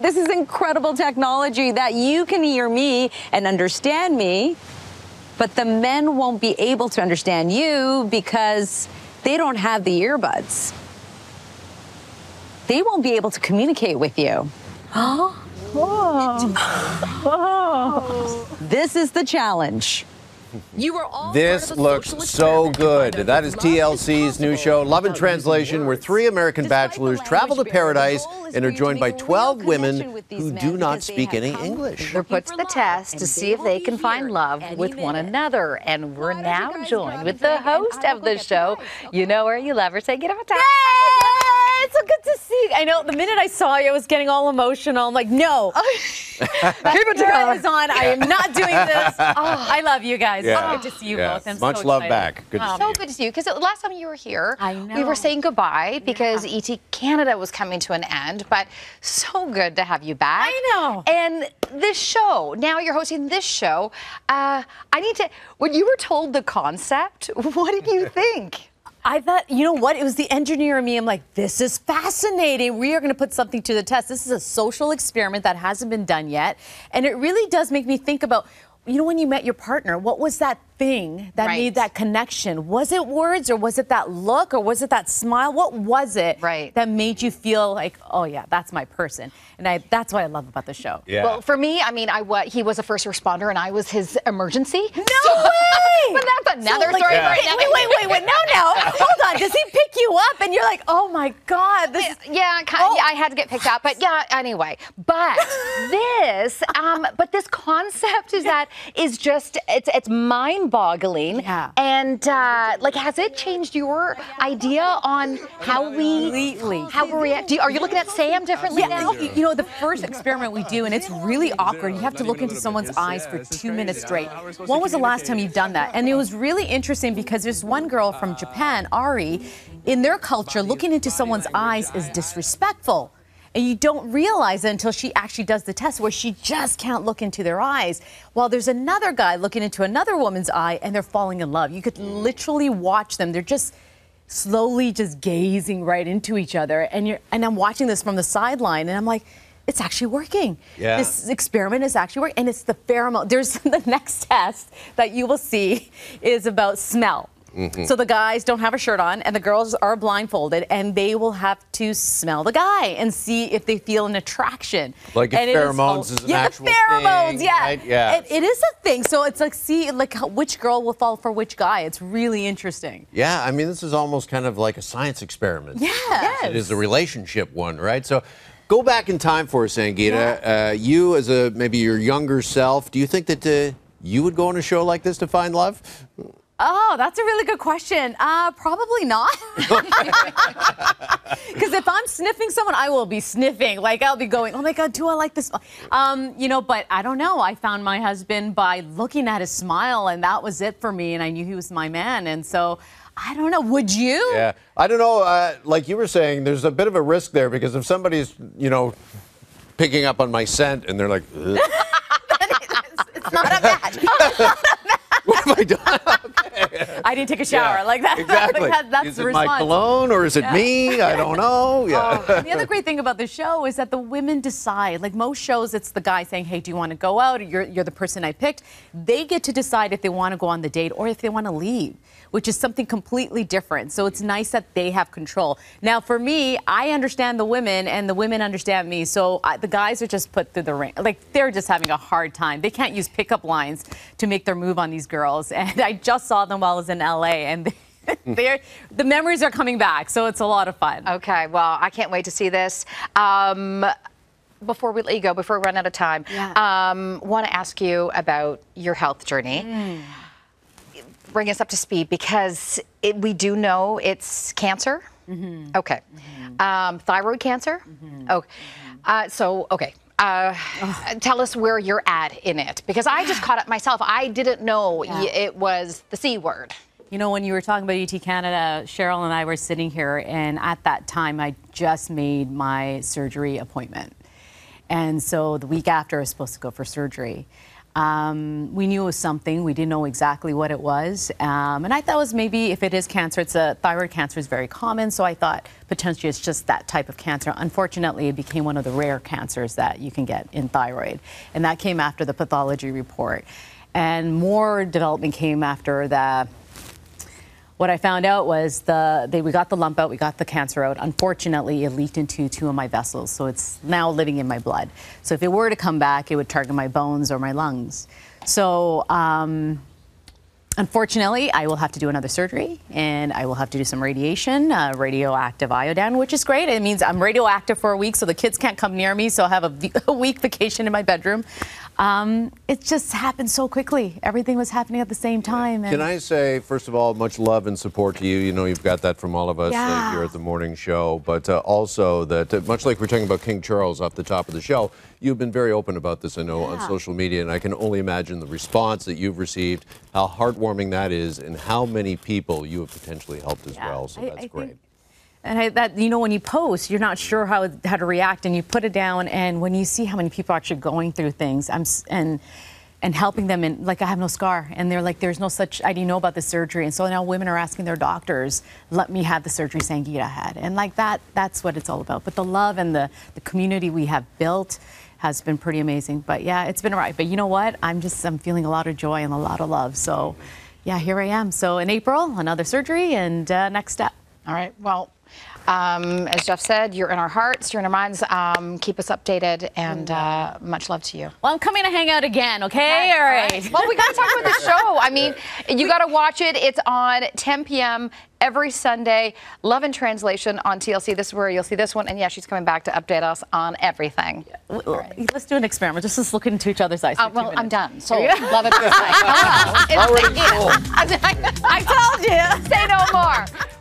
This is incredible technology that you can hear me and understand me, but the men won't be able to understand you because they don't have the earbuds. They won't be able to communicate with you. Oh. Oh. This is the challenge. You are all this looks so good. That is TLC's new show, Love and Translation, where three American bachelors travel to paradise and are joined by 12 women who do not speak any English. They're put to the test to see if they can find love with one another. And we're now joined with the host of the show. You know her, you love her. Sangita Patel. It's so good to see you. I know, the minute I saw you, I was getting all emotional. I'm like, no. Keep it together. I was on. Yeah. I am not doing this. Oh, I love you guys. Yeah. It's good to see you both. I'm much so love back. Good to see you. So good to see you. Because last time you were here, I know, we were saying goodbye because ET Canada was coming to an end. But so good to have you back. I know. And this show, now you're hosting this show. I need to, when you were told the concept, what did you think? I thought, you know what? It was the engineer in me. I'm like, this is fascinating. We are going to put something to the test. This is a social experiment that hasn't been done yet. And it really does make me think about, you know, when you met your partner, what was that thing that made that connection? Was it words, or was it that look, or was it that smile? What was it that made you feel like, oh yeah, that's my person? And that's what I love about the show. Yeah. Well, for me, I mean, he was a first responder, and I was his emergency. No way! But that's another story. Like, wait, no. Hold on. Does he pick you up, and you're like, oh my God, this? Yeah, I had to get picked up, but yeah. Anyway, but this concept is just mind-boggling. Yeah. And like, has it changed your idea on how we react? Are you looking at Sam differently now? You know, the first experiment we do, and it's really awkward. You have to look into someone's eyes for 2 minutes straight. When was the last time you've done that? And it was really interesting because there's one girl from Japan, Ari, in their culture, looking into someone's eyes is disrespectful. And you don't realize it until she actually does the test, where she just can't look into their eyes. While there's another guy looking into another woman's eye, and they're falling in love. You could literally watch them. They're just slowly just gazing right into each other. And I'm watching this from the sideline, and I'm like, it's actually working. Yeah. This experiment is actually working. And it's the pheromone. There's the next test that you will see is about smell. Mm-hmm. So the guys don't have a shirt on, and the girls are blindfolded, and they will have to smell the guy and see if they feel an attraction. Like if pheromones is an actual thing. Yeah, the pheromones, It is a thing. So it's like, see, like which girl will fall for which guy. It's really interesting. Yeah, I mean, this is almost kind of like a science experiment. Yeah. Yes. It is a relationship one, right? So go back in time for us, Sangita. Yeah. You as maybe your younger self, do you think that you would go on a show like this to find love? Oh, that's a really good question. Probably not. Because if I'm sniffing someone, I will be sniffing. Like, I'll be going, oh my God, do I like this? You know, but I don't know. I found my husband by looking at his smile, and that was it for me. And I knew he was my man. And so, I don't know. Would you? Yeah. I don't know. Like you were saying, there's a bit of a risk there, because if somebody's, you know, picking up on my scent and they're like, it's not a match. It's not a match. What have I done? Okay. I didn't take a shower. Yeah, like that. Exactly. Like that's is it my cologne, or is it me? I don't know. Yeah. Oh, and the other great thing about the show is that the women decide. Like most shows, it's the guy saying, "Hey, do you want to go out? Or you're the person I picked." They get to decide if they want to go on the date or if they want to leave, which is something completely different. So it's nice that they have control. Now, for me, I understand the women, and the women understand me. So the guys are just put through the ring. Like, they're just having a hard time. They can't use pickup lines to make their move on these girls. And I just saw them while I was in LA, and the memories are coming back. So it's a lot of fun. Okay, well, I can't wait to see this. Before we let you go, before we run out of time, want to ask you about your health journey. Bring us up to speed, because we do know it's cancer. Mm-hmm. Okay. Mm-hmm. Thyroid cancer. Mm-hmm. Okay. Tell us where you're at in it, because I just caught up myself. I didn't know it was the C word. You know, when you were talking about ET Canada, Cheryl and I were sitting here, and at that time, I just made my surgery appointment. And so the week after, I was supposed to go for surgery. We knew it was something. We didn't know exactly what it was. And I thought it was maybe, if it is cancer, thyroid cancer is very common, so I thought potentially it's just that type of cancer. Unfortunately, it became one of the rare cancers that you can get in thyroid. And that came after the pathology report. And more development came after that. What I found out was we got the lump out, we got the cancer out. Unfortunately, it leaked into two of my vessels, so it's now living in my blood. So if it were to come back, it would target my bones or my lungs. So unfortunately, I will have to do another surgery, and I will have to do some radiation, radioactive iodine, which is great. It means I'm radioactive for a week, so the kids can't come near me, so I'll have a week vacation in my bedroom. It just happened so quickly. Everything was happening at the same time. And can I say, first of all, much love and support to you. You know, you've got that from all of us here at the morning show. But also that, much like we're talking about King Charles off the top of the show, you've been very open about this, I know, on social media. And I can only imagine the response that you've received, how heartwarming that is, and how many people you have potentially helped as well. So that's great. And you know, when you post, you're not sure how to react, and you put it down, and when you see how many people are actually going through things, and helping them, and like, I have no scar, and they're like, there's no such, I didn't know about the surgery, and so now women are asking their doctors, let me have the surgery Sangita had, and like that's what it's all about. But the love and the community we have built has been pretty amazing. But yeah, it's been a ride. But you know what? I'm feeling a lot of joy and a lot of love. So yeah, here I am. So in April, another surgery, and next step. All right. Well. As Jeff said, you're in our hearts, you're in our minds. Keep us updated, and much love to you. Well, I'm coming to hang out again, okay? All right. Well, we got to talk about the show. I mean, you got to watch it. It's on 10 p.m. every Sunday. Love and Translation on TLC. This is where you'll see this one. And yeah, she's coming back to update us on everything. Yeah. Right. Let's do an experiment. Just look into each other's eyes. Well, I'm done. So love it. First. I told you. Say no more.